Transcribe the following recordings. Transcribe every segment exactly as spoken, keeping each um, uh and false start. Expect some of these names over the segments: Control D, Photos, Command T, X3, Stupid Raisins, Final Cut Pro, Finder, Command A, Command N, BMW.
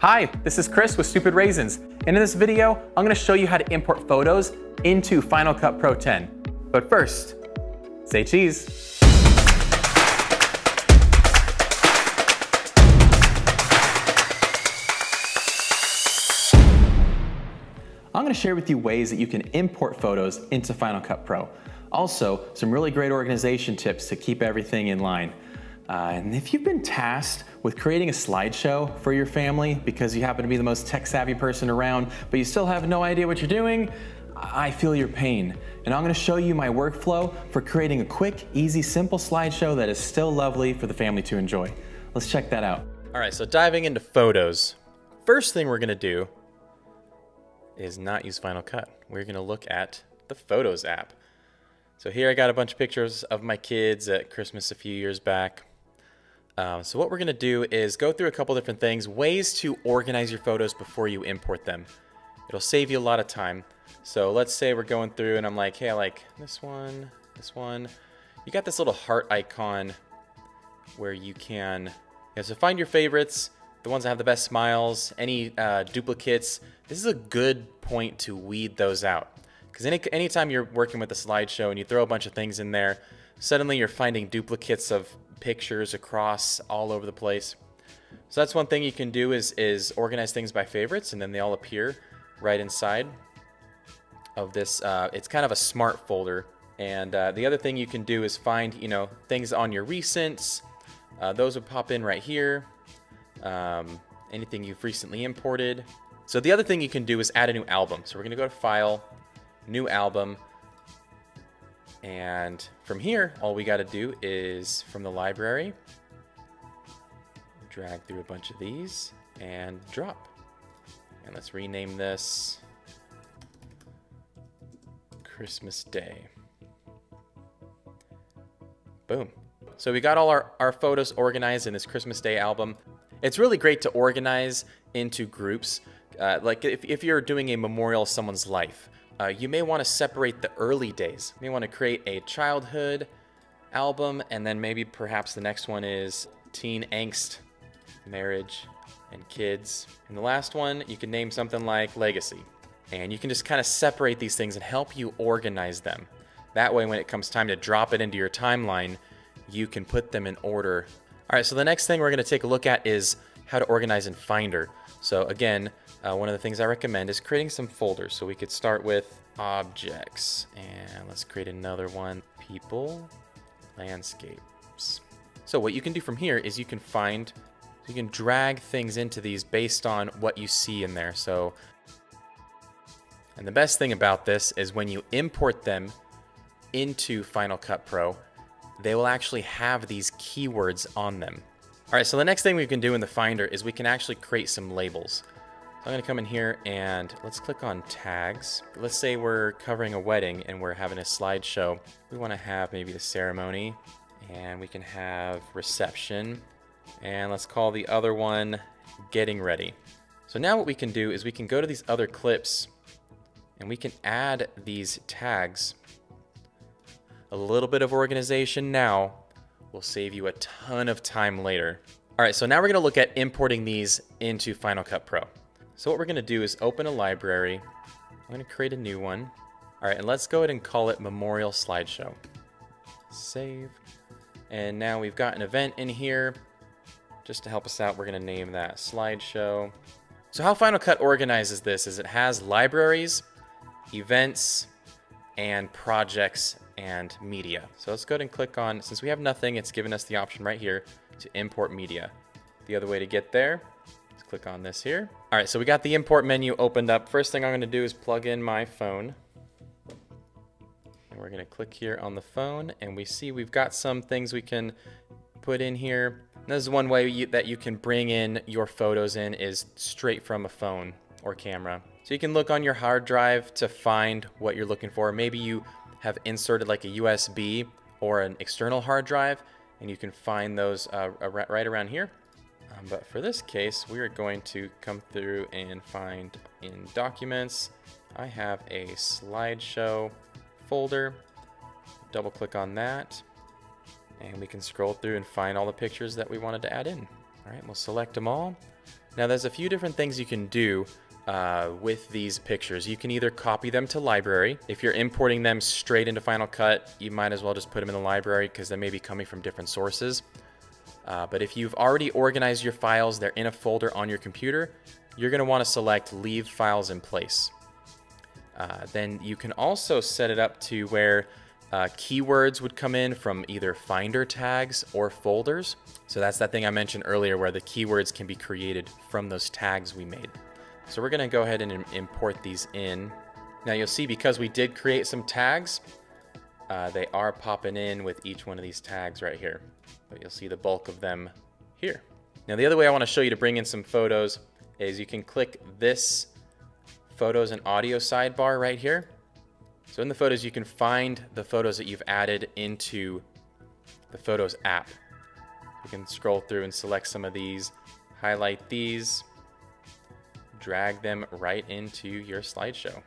Hi, this is Chris with Stupid Raisins, and in this video, I'm going to show you how to import photos into Final Cut Pro ten. But first, say cheese. I'm going to share with you ways that you can import photos into Final Cut Pro. Also, some really great organization tips to keep everything in line. Uh, and if you've been tasked with creating a slideshow for your family because you happen to be the most tech-savvy person around, but you still have no idea what you're doing, I feel your pain. And I'm gonna show you my workflow for creating a quick, easy, simple slideshow that is still lovely for the family to enjoy. Let's check that out. All right, so diving into Photos. First thing we're gonna do is not use Final Cut. We're gonna look at the Photos app. So here I got a bunch of pictures of my kids at Christmas a few years back. Um, so what we're gonna do is go through a couple different things, ways to organize your photos before you import them. It'll save you a lot of time. So let's say we're going through and I'm like, hey, I like this one, this one. You got this little heart icon where you can, yeah, so find your favorites, the ones that have the best smiles, any uh, duplicates. This is a good point to weed those out. Because any anytime you're working with a slideshow and you throw a bunch of things in there, suddenly you're finding duplicates of pictures across all over the place. So that's one thing you can do is is organize things by favorites, and then they all appear right inside of this. Uh, it's kind of a smart folder. And uh, the other thing you can do is find, you know, things on your recents. Uh, those would pop in right here. Um, anything you've recently imported. So the other thing you can do is add a new album. So we're gonna go to File, New Album. And from here, all we got to do is, from the library, drag through a bunch of these and drop. And let's rename this Christmas Day. Boom. So we got all our, our photos organized in this Christmas Day album. It's really great to organize into groups. Uh, like if, if you're doing a memorial of someone's life, Uh, you may want to separate the early days. You may want to create a childhood album, and then maybe perhaps the next one is teen angst, marriage, and kids. And the last one, you can name something like legacy. And you can just kind of separate these things and help you organize them. That way, when it comes time to drop it into your timeline, you can put them in order. All right, so the next thing we're going to take a look at is how to organize in Finder. So again, uh, one of the things I recommend is creating some folders. So we could start with objects, and let's create another one, people, landscapes. So what you can do from here is you can find, you can drag things into these based on what you see in there. So, and the best thing about this is when you import them into Final Cut Pro, they will actually have these keywords on them. All right, so the next thing we can do in the Finder is we can actually create some labels. So I'm gonna come in here and let's click on tags. Let's say we're covering a wedding and we're having a slideshow. We wanna have maybe the ceremony, and we can have reception. And let's call the other one getting ready. So now what we can do is we can go to these other clips and we can add these tags. A little bit of organization now will save you a ton of time later. All right, so now we're gonna look at importing these into Final Cut Pro. So what we're gonna do is open a library. I'm gonna create a new one. All right, and let's go ahead and call it Memorial Slideshow. Save. And now we've got an event in here. Just to help us out, we're gonna name that Slideshow. So how Final Cut organizes this is it has libraries, events, and projects and media. So let's go ahead and click on, since we have nothing, it's given us the option right here to import media. The other way to get there, let's click on this here. All right, so we got the import menu opened up. First thing I'm gonna do is plug in my phone. And we're gonna click here on the phone, and we see we've got some things we can put in here. And this is one way you, that you can bring in your photos in is straight from a phone or camera. So you can look on your hard drive to find what you're looking for. Maybe you have inserted like a U S B or an external hard drive, and you can find those uh, right around here. Um, but for this case, we are going to come through and find in Documents. I have a slideshow folder. Double click on that, and we can scroll through and find all the pictures that we wanted to add in. All right, we'll select them all. Now there's a few different things you can do uh, with these pictures. You can either copy them to library. If you're importing them straight into Final Cut, you might as well just put them in the library because they may be coming from different sources. Uh, but if you've already organized your files, they're in a folder on your computer, you're going to want to select Leave Files in Place. Uh, then you can also set it up to where uh, keywords would come in from either Finder tags or folders. So that's that thing I mentioned earlier where the keywords can be created from those tags we made. So we're going to go ahead and import these in. Now you'll see because we did create some tags, uh, they are popping in with each one of these tags right here. But you'll see the bulk of them here. Now the other way I want to show you to bring in some photos is you can click this Photos and Audio sidebar right here. So in the Photos, you can find the photos that you've added into the Photos app. You can scroll through and select some of these, highlight these, drag them right into your slideshow.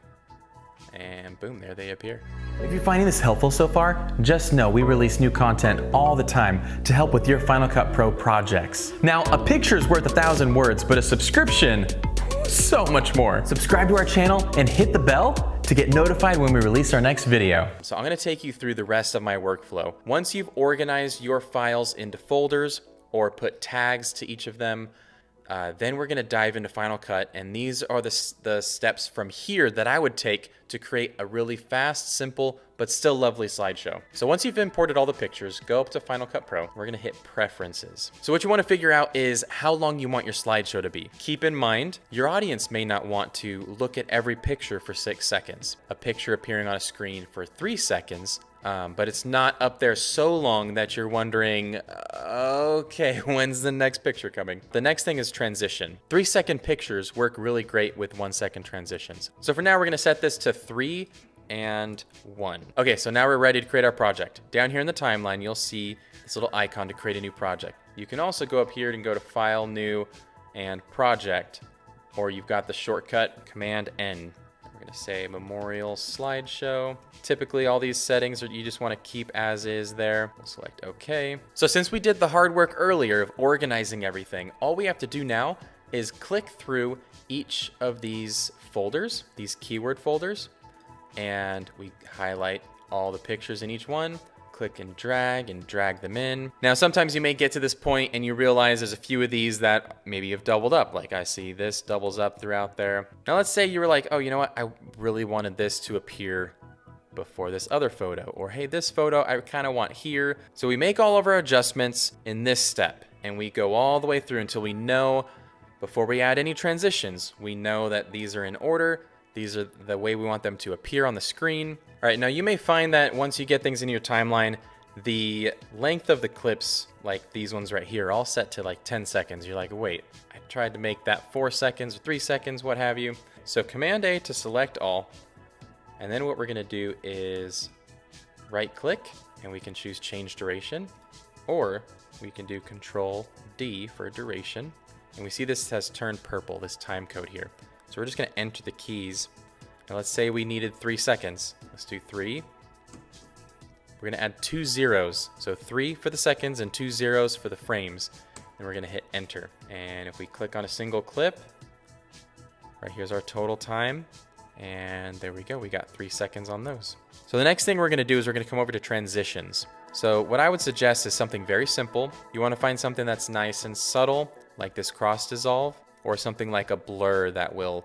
And boom, there they appear. If you're finding this helpful so far, just know we release new content all the time to help with your Final Cut Pro projects. Now, a picture's worth a thousand words, but a subscription, so much more. Subscribe to our channel and hit the bell to get notified when we release our next video. So I'm gonna take you through the rest of my workflow. Once you've organized your files into folders or put tags to each of them, Uh, then we're going to dive into Final Cut, and these are the, the steps from here that I would take to create a really fast, simple, but still lovely slideshow. So once you've imported all the pictures, go up to Final Cut Pro. We're going to hit Preferences. So what you want to figure out is how long you want your slideshow to be. Keep in mind, your audience may not want to look at every picture for six seconds, a picture appearing on a screen for three seconds, Um, but it's not up there so long that you're wondering, okay, when's the next picture coming? The next thing is transition. Three second pictures work really great with one second transitions. So for now, we're gonna set this to three and one. Okay, so now we're ready to create our project. Down here in the timeline, you'll see this little icon to create a new project. You can also go up here and go to File, New, and Project, or you've got the shortcut Command N. We're gonna say Memorial Slideshow. Typically all these settings are, you just wanna keep as is there. We'll select okay. So since we did the hard work earlier of organizing everything, all we have to do now is click through each of these folders, these keyword folders, and we highlight all the pictures in each one. Click and drag and drag them in. Now, sometimes you may get to this point and you realize there's a few of these that maybe have doubled up. Like I see this doubles up throughout there. Now let's say you were like, oh, you know what? I really wanted this to appear before this other photo, or hey, this photo I kind of want here. So we make all of our adjustments in this step and we go all the way through until we know, before we add any transitions, we know that these are in order. These are the way we want them to appear on the screen. All right, now you may find that once you get things in your timeline, the length of the clips, like these ones right here, are all set to like ten seconds. You're like, wait, I tried to make that four seconds or three seconds, what have you. So Command A to select all. And then what we're gonna do is right click and we can choose change duration, or we can do Control D for duration. And we see this has turned purple, this time code here. So we're just gonna enter the keys. Now let's say we needed three seconds. Let's do three. We're gonna add two zeros. So three for the seconds and two zeros for the frames. Then we're gonna hit enter. And if we click on a single clip, right here's our total time. And there we go, we got three seconds on those. So the next thing we're gonna do is we're gonna come over to transitions. So what I would suggest is something very simple. You wanna find something that's nice and subtle, like this cross dissolve, or something like a blur that will,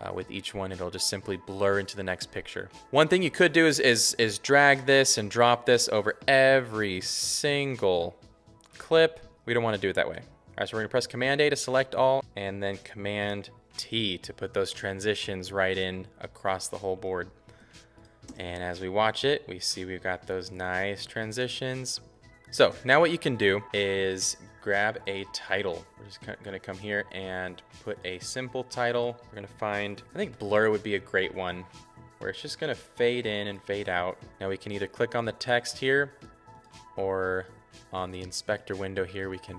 uh, with each one, it'll just simply blur into the next picture. One thing you could do is, is, is drag this and drop this over every single clip. We don't wanna do it that way. All right, so we're gonna press Command A to select all, and then Command T to put those transitions right in across the whole board. And as we watch it, we see we've got those nice transitions. So now what you can do is grab a title. We're just gonna come here and put a simple title. We're gonna find, I think blur would be a great one, where it's just gonna fade in and fade out. Now we can either click on the text here or on the inspector window here, we can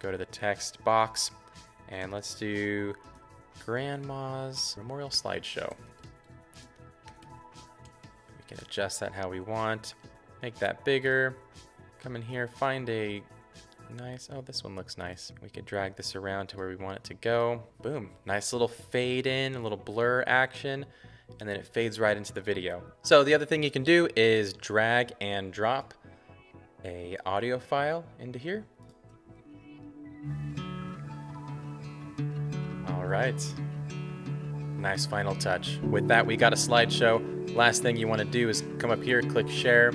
go to the text box and let's do Grandma's Memorial Slideshow. We can adjust that how we want, make that bigger. Come in here, find a nice. Oh, this one looks nice. We could drag this around to where we want it to go. Boom. Nice little fade in, a little blur action, and then it fades right into the video. So the other thing you can do is drag and drop a audio file into here. All right. Nice final touch. With that, we got a slideshow. Last thing you want to do is come up here, click share,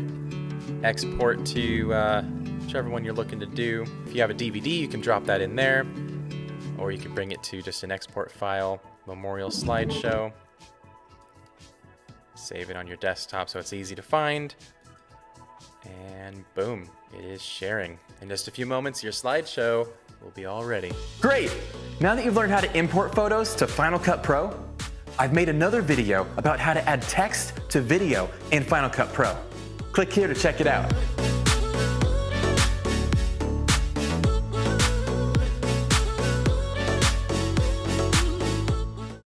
export to uh, whichever one you're looking to do. If you have a D V D, you can drop that in there, or you can bring it to just an export file, memorial slideshow. Save it on your desktop so it's easy to find. And boom, it is sharing. In just a few moments, your slideshow will be all ready. Great! Now that you've learned how to import photos to Final Cut Pro, I've made another video about how to add text to video in Final Cut Pro. Click here to check it out.